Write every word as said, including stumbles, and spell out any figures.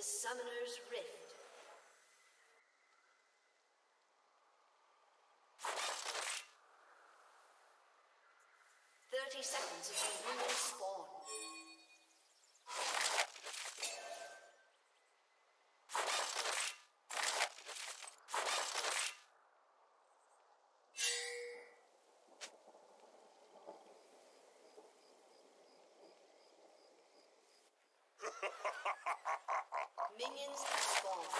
the Summoner's Rift. Thirty seconds until minions spawn. Minions have spawned.